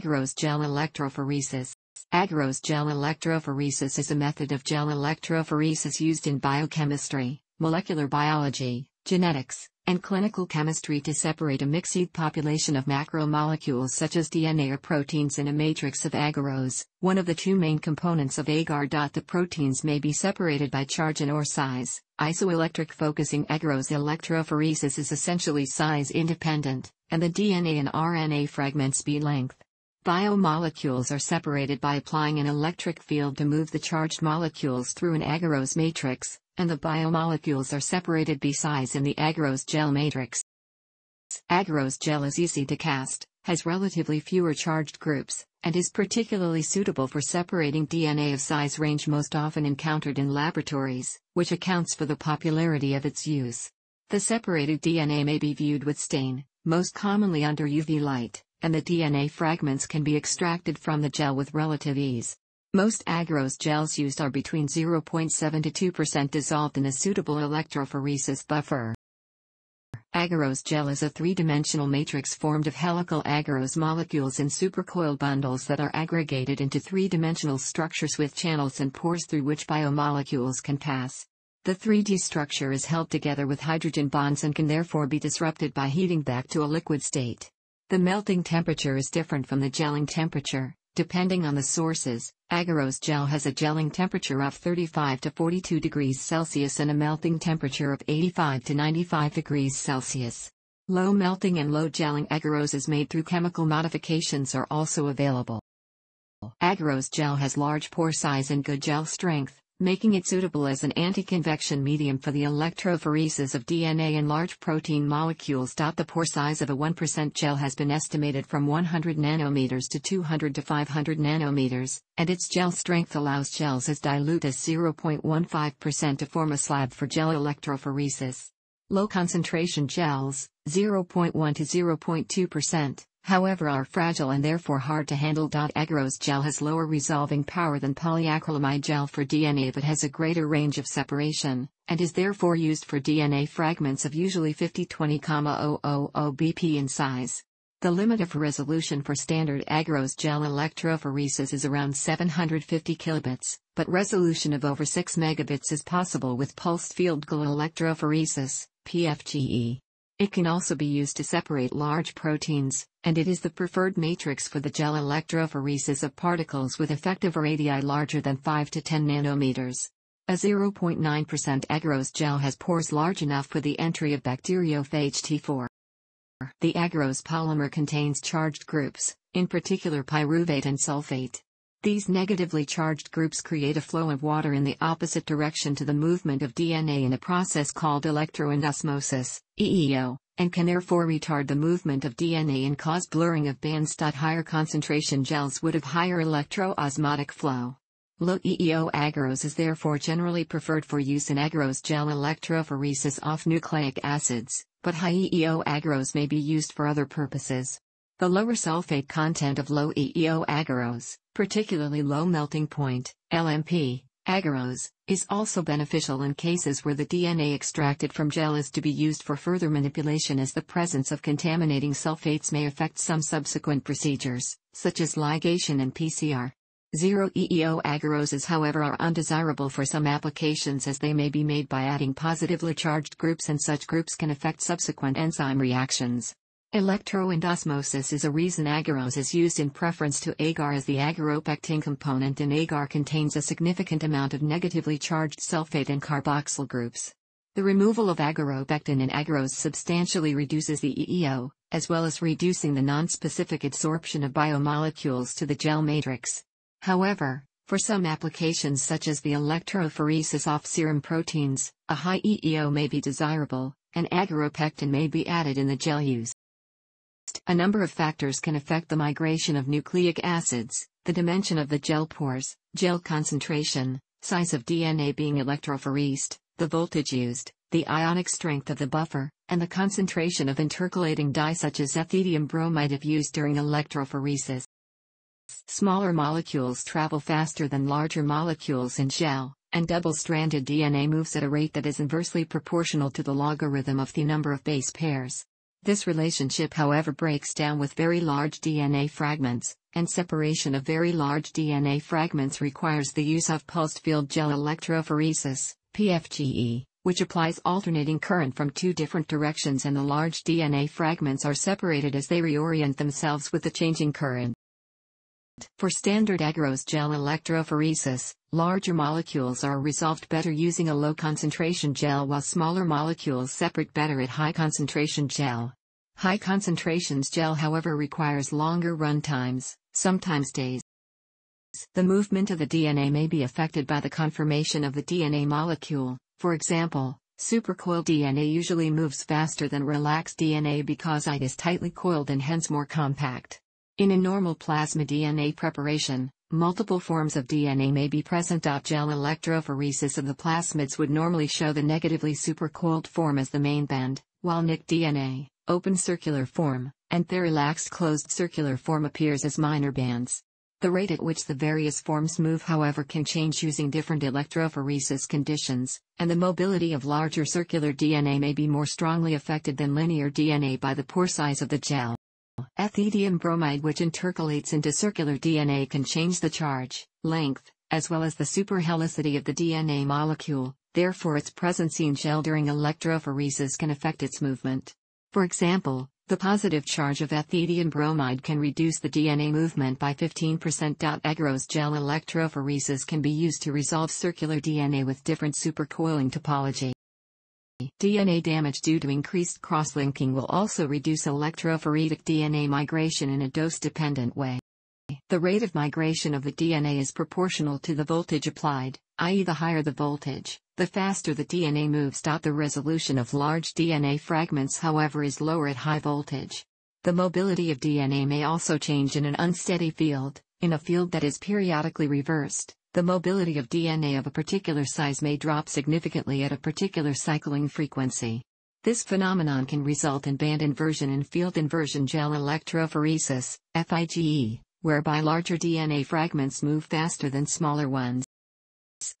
Agarose gel electrophoresis. Agarose gel electrophoresis is a method of gel electrophoresis used in biochemistry, molecular biology, genetics, and clinical chemistry to separate a mixed population of macromolecules such as DNA or proteins in a matrix of agarose, one of the two main components of agar. The proteins may be separated by charge and or size. Isoelectric focusing agarose electrophoresis is essentially size independent, and the DNA and RNA fragments be length. Biomolecules are separated by applying an electric field to move the charged molecules through an agarose matrix, and the biomolecules are separated by size in the agarose gel matrix. Agarose gel is easy to cast, has relatively fewer charged groups, and is particularly suitable for separating DNA of size range most often encountered in laboratories, which accounts for the popularity of its use. The separated DNA may be viewed with stain, most commonly under UV light, and the DNA fragments can be extracted from the gel with relative ease. Most agarose gels used are between 0.7 to 2% dissolved in a suitable electrophoresis buffer. Agarose gel is a three-dimensional matrix formed of helical agarose molecules in supercoiled bundles that are aggregated into three-dimensional structures with channels and pores through which biomolecules can pass. The 3D structure is held together with hydrogen bonds and can therefore be disrupted by heating back to a liquid state. The melting temperature is different from the gelling temperature. Depending on the sources, agarose gel has a gelling temperature of 35 to 42 degrees Celsius and a melting temperature of 85 to 95 degrees Celsius. Low melting and low gelling agaroses made through chemical modifications are also available. Agarose gel has large pore size and good gel strength, making it suitable as an anti-convection medium for the electrophoresis of DNA and large protein molecules. The pore size of a 1% gel has been estimated from 100 nanometers to 200 to 500 nanometers, and its gel strength allows gels as dilute as 0.15% to form a slab for gel electrophoresis. Low concentration gels, 0.1 to 0.2%, however, are fragile and therefore hard to handle. Agarose gel has lower resolving power than polyacrylamide gel for DNA but has a greater range of separation, and is therefore used for DNA fragments of usually 50–20,000 bp in size. The limit of resolution for standard agarose gel electrophoresis is around 750 kilobits, but resolution of over 6 megabits is possible with pulsed-field gel electrophoresis, PFGE. It can also be used to separate large proteins, and it is the preferred matrix for the gel electrophoresis of particles with effective radii larger than 5 to 10 nanometers. A 0.9% agarose gel has pores large enough for the entry of bacteriophage T4. The agarose polymer contains charged groups, in particular pyruvate and sulfate. These negatively charged groups create a flow of water in the opposite direction to the movement of DNA in a process called electroendosmosis, EEO, and can therefore retard the movement of DNA and cause blurring of bands. Higher concentration gels would have higher electroosmotic flow. Low EEO agarose is therefore generally preferred for use in agarose gel electrophoresis off nucleic acids, but high EEO agarose may be used for other purposes. The lower sulfate content of low EEO agarose, particularly low melting point, LMP, agarose, is also beneficial in cases where the DNA extracted from gel is to be used for further manipulation, as the presence of contaminating sulfates may affect some subsequent procedures, such as ligation and PCR. Zero EEO agaroses, however, are undesirable for some applications, as they may be made by adding positively charged groups, and such groups can affect subsequent enzyme reactions. Electroendosmosis is a reason agarose is used in preference to agar, as the agaropectin component in agar contains a significant amount of negatively charged sulfate and carboxyl groups. The removal of agaropectin in agarose substantially reduces the EEO, as well as reducing the nonspecific adsorption of biomolecules to the gel matrix. However, for some applications such as the electrophoresis of serum proteins, a high EEO may be desirable, and agaropectin may be added in the gel use. A number of factors can affect the migration of nucleic acids, the dimension of the gel pores, gel concentration, size of DNA being electrophoresed, the voltage used, the ionic strength of the buffer, and the concentration of intercalating dye such as ethidium bromide if used during electrophoresis. Smaller molecules travel faster than larger molecules in gel, and double-stranded DNA moves at a rate that is inversely proportional to the logarithm of the number of base pairs. This relationship, however, breaks down with very large DNA fragments, and separation of very large DNA fragments requires the use of pulsed-field gel electrophoresis, PFGE, which applies alternating current from two different directions and the large DNA fragments are separated as they reorient themselves with the changing current. For standard agarose gel electrophoresis, larger molecules are resolved better using a low-concentration gel while smaller molecules separate better at high-concentration gel. High concentrations gel, however, requires longer run times, sometimes days. The movement of the DNA may be affected by the conformation of the DNA molecule. For example, supercoiled DNA usually moves faster than relaxed DNA because it is tightly coiled and hence more compact. In a normal plasma DNA preparation, multiple forms of DNA may be present. Gel electrophoresis of the plasmids would normally show the negatively supercoiled form as the main band, while NIC DNA, open circular form, and their relaxed closed circular form appears as minor bands. The rate at which the various forms move, however, can change using different electrophoresis conditions, and the mobility of larger circular DNA may be more strongly affected than linear DNA by the pore size of the gel. Ethidium bromide, which intercalates into circular DNA, can change the charge, length, as well as the superhelicity of the DNA molecule, therefore its presence in gel during electrophoresis can affect its movement. For example, the positive charge of ethidium bromide can reduce the DNA movement by 15%. Agarose gel electrophoresis can be used to resolve circular DNA with different supercoiling topology. DNA damage due to increased cross-linking will also reduce electrophoretic DNA migration in a dose-dependent way. The rate of migration of the DNA is proportional to the voltage applied, i.e., the higher the voltage, the faster the DNA moves. The resolution of large DNA fragments, however, is lower at high voltage. The mobility of DNA may also change in an unsteady field. In a field that is periodically reversed, the mobility of DNA of a particular size may drop significantly at a particular cycling frequency. This phenomenon can result in band inversion in field inversion gel electrophoresis, FIGE, whereby larger DNA fragments move faster than smaller ones.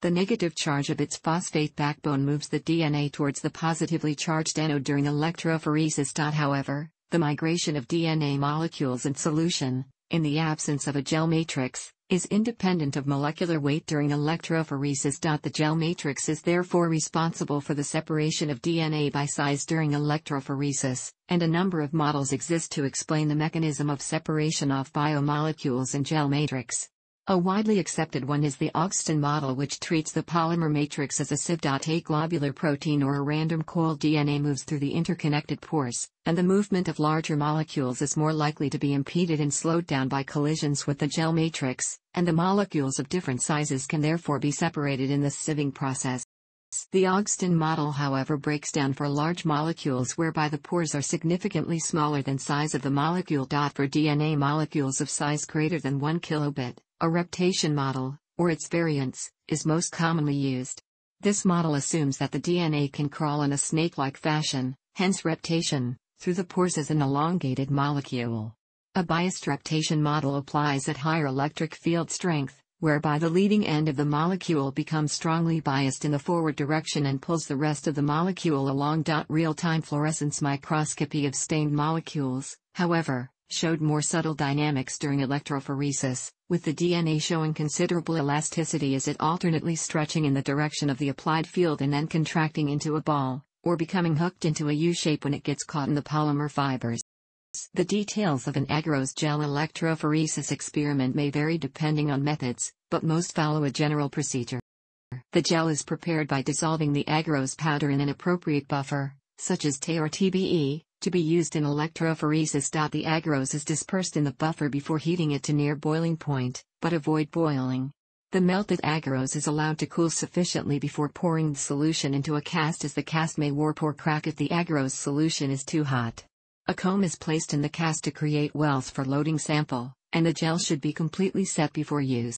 The negative charge of its phosphate backbone moves the DNA towards the positively charged anode during electrophoresis. However, the migration of DNA molecules in solution, in the absence of a gel matrix, is independent of molecular weight during electrophoresis. The gel matrix is therefore responsible for the separation of DNA by size during electrophoresis, and a number of models exist to explain the mechanism of separation of biomolecules in gel matrix. A widely accepted one is the Ogston model, which treats the polymer matrix as a SYBR globular protein or a random coiled DNA moves through the interconnected pores, and the movement of larger molecules is more likely to be impeded and slowed down by collisions with the gel matrix, and the molecules of different sizes can therefore be separated in this sieving process. The Ogston model, however, breaks down for large molecules whereby the pores are significantly smaller than size of the molecule. For DNA molecules of size greater than 1 kilobit, a reptation model, or its variants, is most commonly used. This model assumes that the DNA can crawl in a snake-like fashion, hence reptation, through the pores as an elongated molecule. A biased reptation model applies at higher electric field strength, whereby the leading end of the molecule becomes strongly biased in the forward direction and pulls the rest of the molecule along. Real-time fluorescence microscopy of stained molecules, however, showed more subtle dynamics during electrophoresis, with the DNA showing considerable elasticity as it alternately stretching in the direction of the applied field and then contracting into a ball, or becoming hooked into a U-shape when it gets caught in the polymer fibers. The details of an agarose gel electrophoresis experiment may vary depending on methods, but most follow a general procedure. The gel is prepared by dissolving the agarose powder in an appropriate buffer, such as TAE or TBE, to be used in electrophoresis. The agarose is dispersed in the buffer before heating it to near boiling point, but avoid boiling. The melted agarose is allowed to cool sufficiently before pouring the solution into a cast, as the cast may warp or crack if the agarose solution is too hot. A comb is placed in the cast to create wells for loading sample, and the gel should be completely set before use.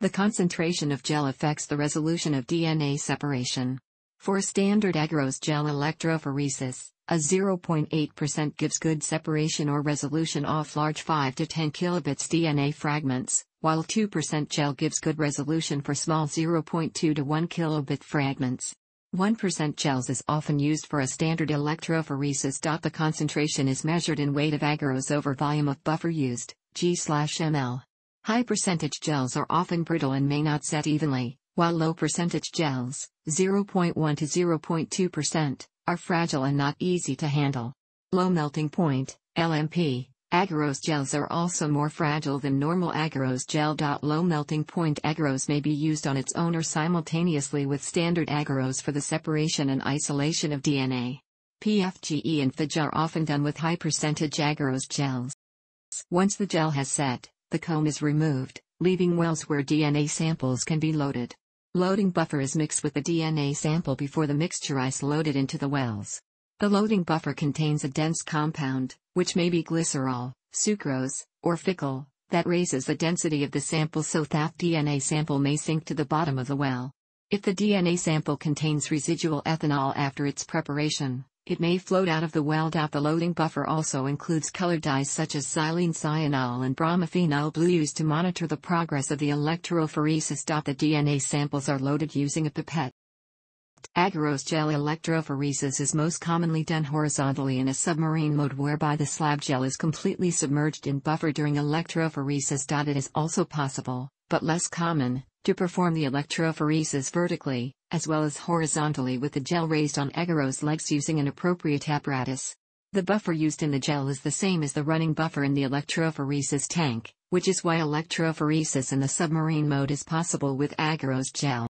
The concentration of gel affects the resolution of DNA separation. For a standard agarose gel electrophoresis, a 0.8% gives good separation or resolution off large 5 to 10 kilobits DNA fragments, while 2% gel gives good resolution for small 0.2 to 1 kilobit fragments. 1% gels is often used for a standard electrophoresis. The concentration is measured in weight of agarose over volume of buffer used, g/ml. High percentage gels are often brittle and may not set evenly, while low percentage gels, 0.1 to 0.2%, are fragile and not easy to handle. Low melting point, LMP, agarose gels are also more fragile than normal agarose gel. Low melting point agarose may be used on its own or simultaneously with standard agarose for the separation and isolation of DNA. PFGE and FIG are often done with high percentage agarose gels. Once the gel has set, the comb is removed, leaving wells where DNA samples can be loaded. Loading buffer is mixed with the DNA sample before the mixture is loaded into the wells. The loading buffer contains a dense compound, which may be glycerol, sucrose, or Ficoll, that raises the density of the sample so that DNA sample may sink to the bottom of the well. If the DNA sample contains residual ethanol after its preparation, it may float out of the well. The loading buffer also includes color dyes such as xylene cyanol and bromophenol blue used to monitor the progress of the electrophoresis. The DNA samples are loaded using a pipette. Agarose gel electrophoresis is most commonly done horizontally in a submarine mode whereby the slab gel is completely submerged in buffer during electrophoresis. It is also possible, but less common, to perform the electrophoresis vertically, as well as horizontally with the gel raised on agarose legs using an appropriate apparatus. The buffer used in the gel is the same as the running buffer in the electrophoresis tank, which is why electrophoresis in the submarine mode is possible with agarose gel.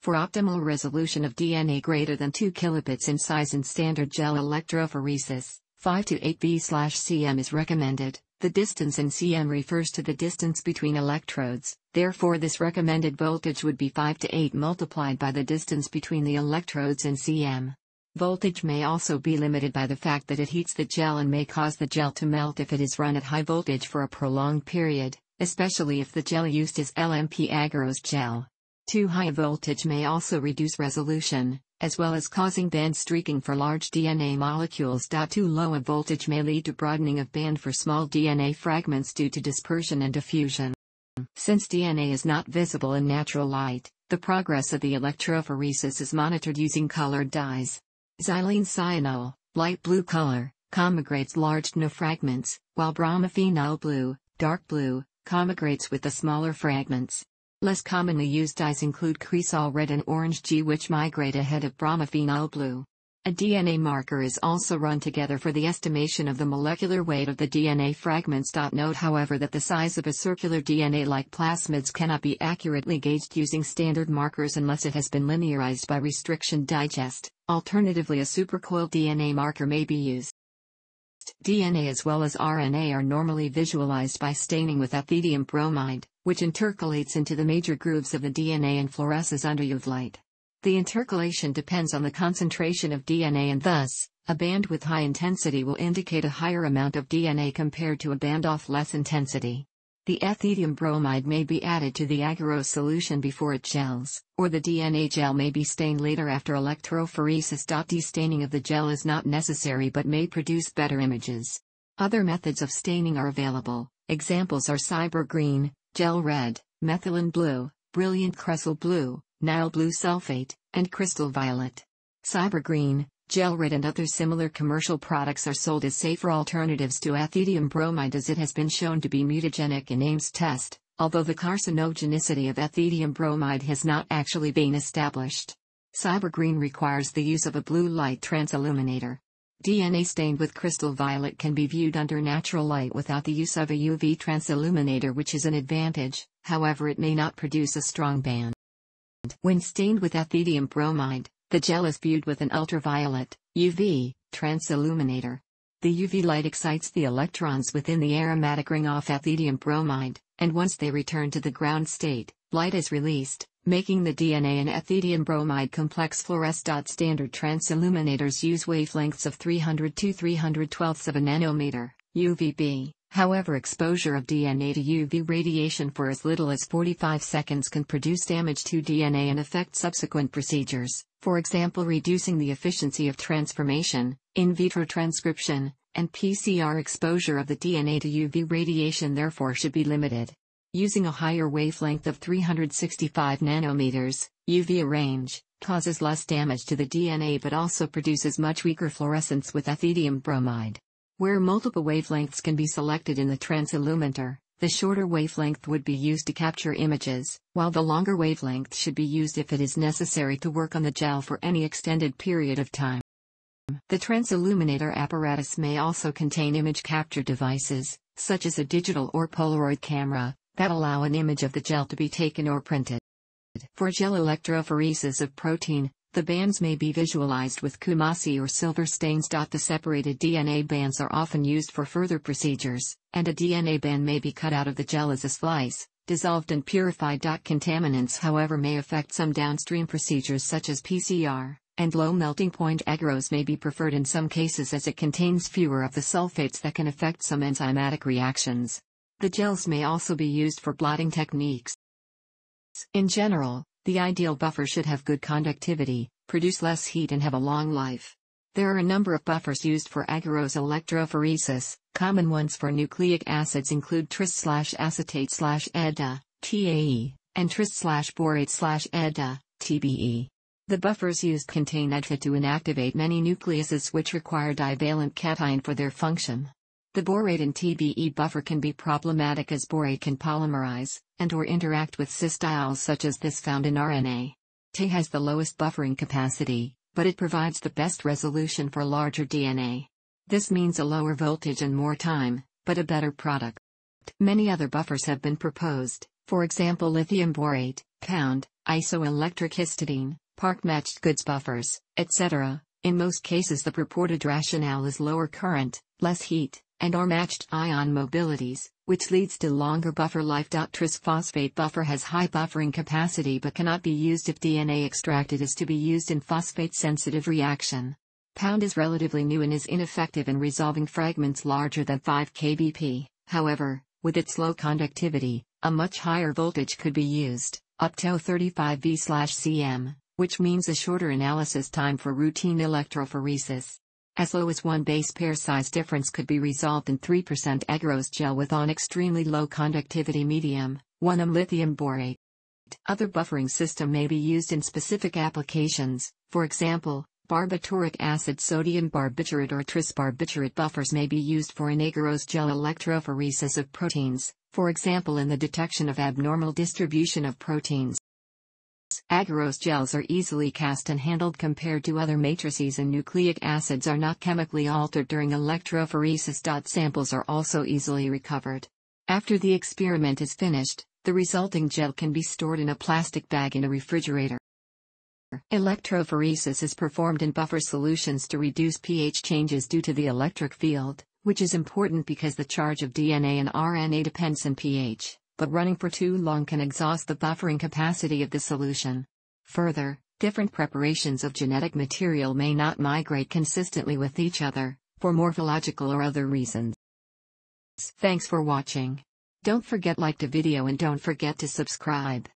For optimal resolution of DNA greater than 2 kilobits in size in standard gel electrophoresis, 5 to 8 V/cm is recommended. The distance in cm refers to the distance between electrodes, therefore this recommended voltage would be 5 to 8 multiplied by the distance between the electrodes in cm. Voltage may also be limited by the fact that it heats the gel and may cause the gel to melt if it is run at high voltage for a prolonged period, especially if the gel used is LMP agarose gel. Too high voltage may also reduce resolution, as well as causing band streaking for large DNA molecules. Too low a voltage may lead to broadening of band for small DNA fragments due to dispersion and diffusion. Since DNA is not visible in natural light, the progress of the electrophoresis is monitored using colored dyes. Xylene cyanol, light blue color, commigrates large DNA fragments, while bromophenol blue, dark blue, commigrates with the smaller fragments. Less commonly used dyes include cresol red and orange G, which migrate ahead of bromophenol blue. A DNA marker is also run together for the estimation of the molecular weight of the DNA fragments. Note however that the size of a circular DNA-like plasmids cannot be accurately gauged using standard markers unless it has been linearized by restriction digest. Alternatively, a supercoiled DNA marker may be used. DNA as well as RNA are normally visualized by staining with ethidium bromide, which intercalates into the major grooves of the DNA and fluoresces under UV light. The intercalation depends on the concentration of DNA, and thus, a band with high intensity will indicate a higher amount of DNA compared to a band of less intensity. The ethidium bromide may be added to the agarose solution before it gels, or the DNA gel may be stained later after electrophoresis. Destaining of the gel is not necessary but may produce better images. Other methods of staining are available. Examples are CyberGreen, GelRed, methylene blue, brilliant cresol blue, Nile blue sulfate, and crystal violet. CyberGreen, GelRed and other similar commercial products are sold as safer alternatives to ethidium bromide, as it has been shown to be mutagenic in Ames test, although the carcinogenicity of ethidium bromide has not actually been established. CyberGreen requires the use of a blue light transilluminator. DNA stained with crystal violet can be viewed under natural light without the use of a UV transilluminator, which is an advantage. However, it may not produce a strong band. When stained with ethidium bromide, the gel is viewed with an ultraviolet, UV, transilluminator. The UV light excites the electrons within the aromatic ring of ethidium bromide, and once they return to the ground state, light is released, making the DNA and ethidium bromide complex fluoresce. Standard transilluminators use wavelengths of 300 to 312ths of a nanometer, UVB. However, exposure of DNA to UV radiation for as little as 45 seconds can produce damage to DNA and affect subsequent procedures, for example reducing the efficiency of transformation, in vitro transcription, and PCR. Exposure of the DNA to UV radiation therefore should be limited. Using a higher wavelength of 365 nanometers, UV range, causes less damage to the DNA but also produces much weaker fluorescence with ethidium bromide. Where multiple wavelengths can be selected in the transilluminator, the shorter wavelength would be used to capture images, while the longer wavelength should be used if it is necessary to work on the gel for any extended period of time. The transilluminator apparatus may also contain image capture devices, such as a digital or Polaroid camera, that allow an image of the gel to be taken or printed. For gel electrophoresis of protein, the bands may be visualized with Coomassie or silver stains. The separated DNA bands are often used for further procedures, and a DNA band may be cut out of the gel as a slice, dissolved and purified. Contaminants, however, may affect some downstream procedures such as PCR, and low melting point agarose may be preferred in some cases as it contains fewer of the sulfates that can affect some enzymatic reactions. The gels may also be used for blotting techniques. In general, the ideal buffer should have good conductivity, produce less heat and have a long life. There are a number of buffers used for agarose electrophoresis. Common ones for nucleic acids include tris-acetate-EDTA, TAE, and tris-borate-EDTA, TBE. The buffers used contain EDTA to inactivate many nucleases which require divalent cation for their function. The borate and TBE buffer can be problematic as borate can polymerize and/or interact with cystiols such as this found in RNA. TAE has the lowest buffering capacity, but it provides the best resolution for larger DNA. This means a lower voltage and more time, but a better product. Many other buffers have been proposed, for example lithium borate, pound, isoelectric histidine, park-matched goods buffers, etc. In most cases the purported rationale is lower current, less heat, and/or matched ion mobilities, which leads to longer buffer life. Tris-phosphate buffer has high buffering capacity but cannot be used if DNA extracted is to be used in phosphate-sensitive reaction. Pound is relatively new and is ineffective in resolving fragments larger than 5 kbp, however, with its low conductivity, a much higher voltage could be used, up to 35 V/cm, which means a shorter analysis time for routine electrophoresis. As low as one base pair size difference could be resolved in 3% agarose gel with an extremely low conductivity medium, 1 lithium borate. Other buffering system may be used in specific applications, for example, barbituric acid sodium barbiturate or tris-barbiturate buffers may be used for an agarose gel electrophoresis of proteins, for example in the detection of abnormal distribution of proteins. Agarose gels are easily cast and handled compared to other matrices, and nucleic acids are not chemically altered during electrophoresis. Samples are also easily recovered. After the experiment is finished, the resulting gel can be stored in a plastic bag in a refrigerator. Electrophoresis is performed in buffer solutions to reduce pH changes due to the electric field, which is important because the charge of DNA and RNA depends on pH. But running for too long can exhaust the buffering capacity of the solution. Further, different preparations of genetic material may not migrate consistently with each other, for morphological or other reasons. Thanks for watching. Don't forget to like the video and don't forget to subscribe.